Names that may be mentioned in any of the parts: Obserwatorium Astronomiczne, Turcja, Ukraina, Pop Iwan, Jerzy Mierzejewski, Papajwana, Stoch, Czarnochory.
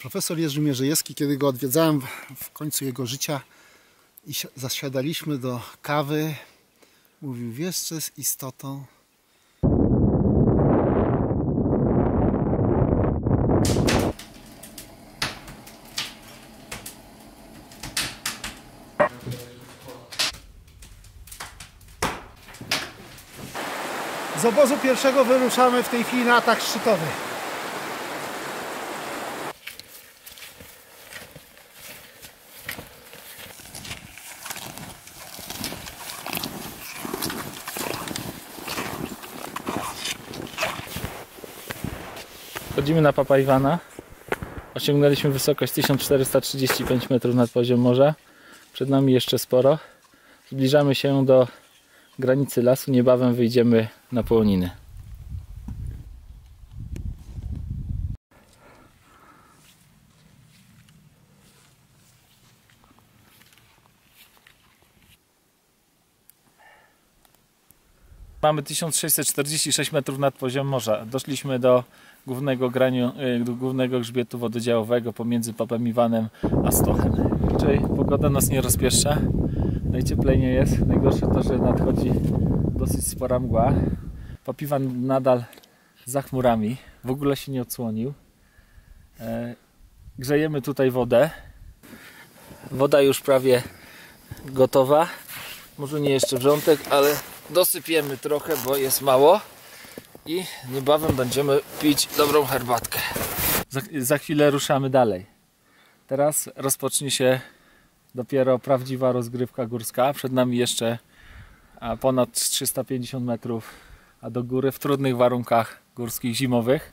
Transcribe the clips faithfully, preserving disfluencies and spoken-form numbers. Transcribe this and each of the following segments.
Profesor Jerzy Mierzejewski, kiedy go odwiedzałem w końcu jego życia i zasiadaliśmy do kawy, mówił: wiesz, co jest istotą? Z obozu pierwszego wyruszamy w tej chwili na atak szczytowy. Wchodzimy na Papajwana. Osiągnęliśmy wysokość tysiąc czterysta trzydzieści pięć metrów nad poziom morza. Przed nami jeszcze sporo. Zbliżamy się do granicy lasu. Niebawem wyjdziemy na połoniny. Mamy tysiąc sześćset czterdzieści sześć metrów nad poziom morza. Doszliśmy do głównego, graniu, do głównego grzbietu wododziałowego pomiędzy Popem Iwanem a Stochem. Czyli pogoda nas nie rozpieszcza. Najcieplej nie jest. Najgorsze to, że nadchodzi dosyć spora mgła. Pop Iwan nadal za chmurami. W ogóle się nie odsłonił. Grzejemy tutaj wodę. Woda już prawie gotowa. Może nie jeszcze wrzątek, ale dosypiemy trochę, bo jest mało. I niebawem będziemy pić dobrą herbatkę. Za, za chwilę ruszamy dalej. Teraz rozpocznie się dopiero prawdziwa rozgrywka górska. Przed nami jeszcze ponad trzysta pięćdziesiąt metrów, a do góry w trudnych warunkach górskich zimowych.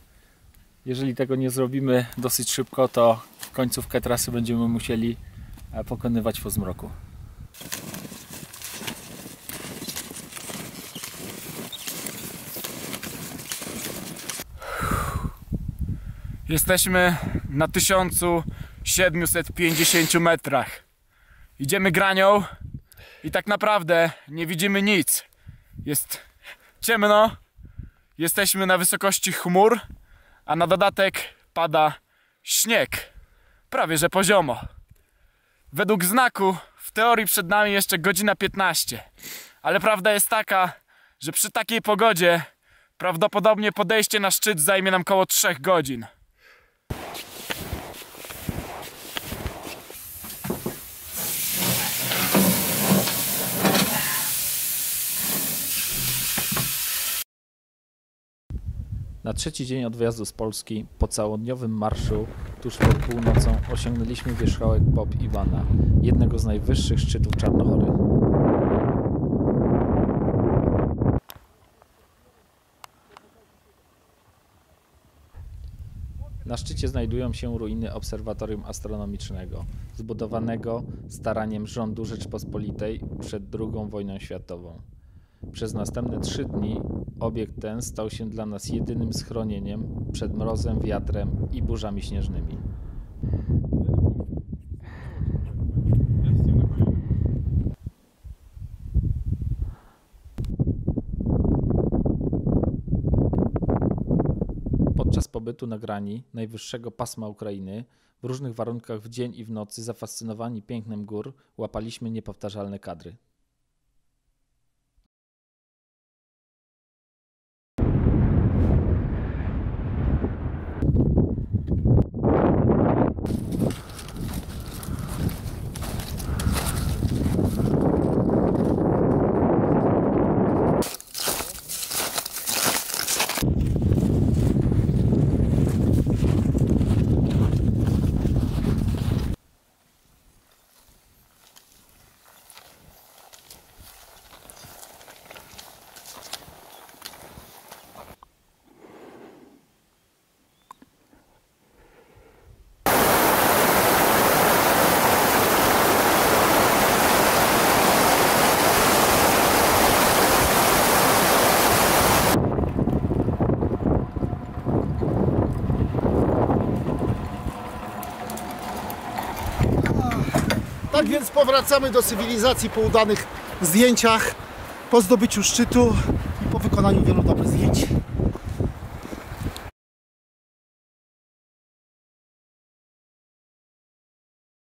Jeżeli tego nie zrobimy dosyć szybko, to końcówkę trasy będziemy musieli pokonywać po zmroku. Jesteśmy na tysiąc siedemset pięćdziesięciu metrach. Idziemy granią i tak naprawdę nie widzimy nic. Jest ciemno, jesteśmy na wysokości chmur, a na dodatek pada śnieg. Prawie że poziomo. Według znaku w teorii przed nami jeszcze godzina piętnaście. Ale prawda jest taka, że przy takiej pogodzie prawdopodobnie podejście na szczyt zajmie nam około trzech godzin. Na trzeci dzień odjazdu z Polski, po całodniowym marszu, tuż pod północą, osiągnęliśmy wierzchołek Pop Iwana, jednego z najwyższych szczytów Czarnochory. Na szczycie znajdują się ruiny Obserwatorium Astronomicznego, zbudowanego staraniem rządu Rzeczpospolitej przed drugą wojną światową. Przez następne trzy dni obiekt ten stał się dla nas jedynym schronieniem przed mrozem, wiatrem i burzami śnieżnymi. Podczas pobytu na grani najwyższego pasma Ukrainy, w różnych warunkach w dzień i w nocy, zafascynowani pięknem gór, łapaliśmy niepowtarzalne kadry. Tak więc powracamy do cywilizacji po udanych zdjęciach, po zdobyciu szczytu i po wykonaniu wielu dobrych zdjęć.